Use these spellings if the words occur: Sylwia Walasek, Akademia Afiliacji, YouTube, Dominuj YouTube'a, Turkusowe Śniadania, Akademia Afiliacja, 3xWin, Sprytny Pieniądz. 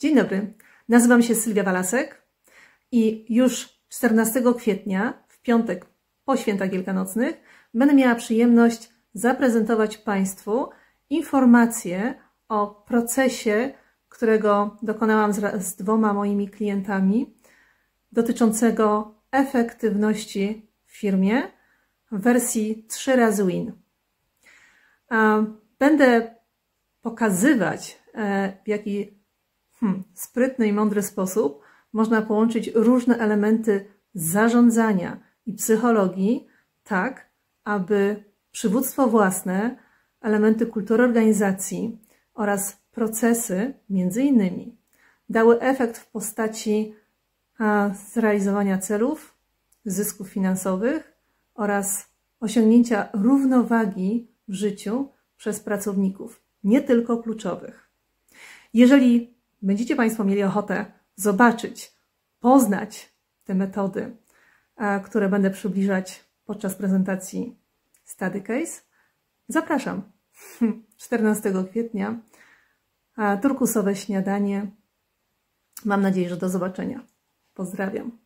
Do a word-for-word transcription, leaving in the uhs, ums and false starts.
Dzień dobry, nazywam się Sylwia Walasek i już czternastego kwietnia, w piątek po świętach wielkanocnych, będę miała przyjemność zaprezentować Państwu informacje o procesie, którego dokonałam z, z dwoma moimi klientami, dotyczącego efektywności w firmie w wersji trzy razy win. Będę pokazywać, w jaki hmm, sprytny i mądry sposób można połączyć różne elementy zarządzania i psychologii, tak aby przywództwo własne, elementy kultury organizacji oraz procesy, między innymi, dały efekt w postaci a, zrealizowania celów, zysków finansowych oraz osiągnięcia równowagi w życiu przez pracowników, nie tylko kluczowych. Jeżeli będziecie Państwo mieli ochotę zobaczyć, poznać te metody, a, które będę przybliżać podczas prezentacji Study Case, zapraszam. czternastego kwietnia, Turkusowe Śniadanie. Mam nadzieję, że do zobaczenia. Pozdrawiam.